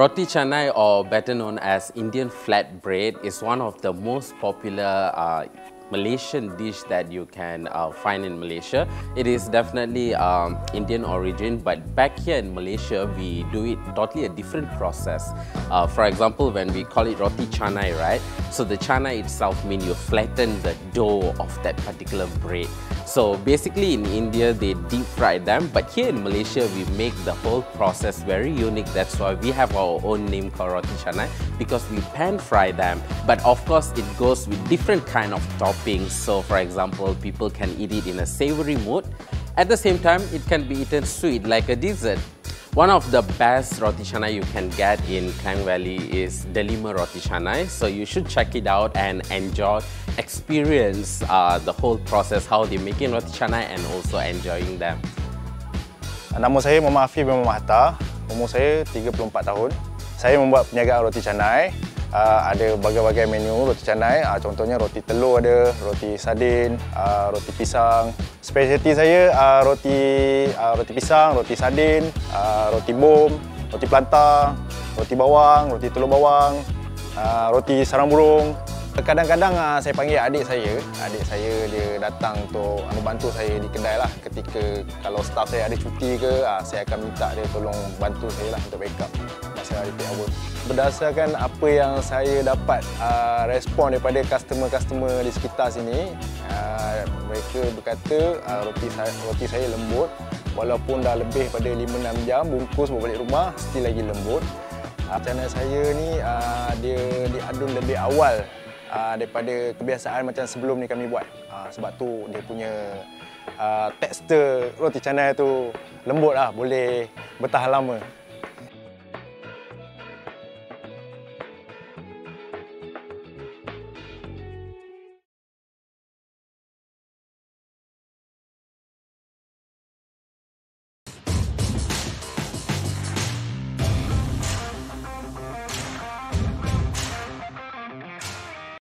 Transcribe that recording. Roti canai, or better known as Indian flatbread, is one of the most popular Malaysian dish that you can find in Malaysia. It is definitely Indian origin, but back here in Malaysia, we do it totally a different process. For example, when we call it roti canai, right? So the canai itself means you flatten the dough of that particular bread. So basically in India, they deep fry them, but here in Malaysia, we make the whole process very unique. That's why we have our own name called roti canai, because we pan fry them. But of course, it goes with different kind of toppings. So, for example, people can eat it in a savory mood. At the same time, it can be eaten sweet like a dessert. One of the best roti canai you can get in Klang Valley is Delima Roti Canai. So you should check it out and enjoy, experience the whole process, how they make in roti canai and also enjoying them. Nama saya Muhammad Afif bin Muhammad Hatta. Umur saya 34 tahun. Saya membuat perniagaan roti canai. Ada berbagai-bagai menu roti canai, contohnya roti telur ada, roti sardin, roti pisang. Spesialiti saya roti pisang, roti sardin, roti bom, roti pelantang, roti bawang, roti telur bawang, roti sarang burung. Kadang-kadang saya panggil adik saya. Adik saya dia datang untuk membantu saya di kedai lah. Ketika kalau staff saya ada cuti ke, saya akan minta dia tolong bantu saya lah untuk backup masa repeat hour. Berdasarkan apa yang saya dapat respon daripada customer-customer di sekitar sini, mereka berkata roti saya lembut. Walaupun dah lebih pada 5-6 jam bungkus balik rumah, still lagi lembut. Canai saya ni dia diadun lebih awal daripada kebiasaan macam sebelum ni kami buat. Sebab tu dia punya tekstur roti canai tu lembut lah, boleh bertahan lama.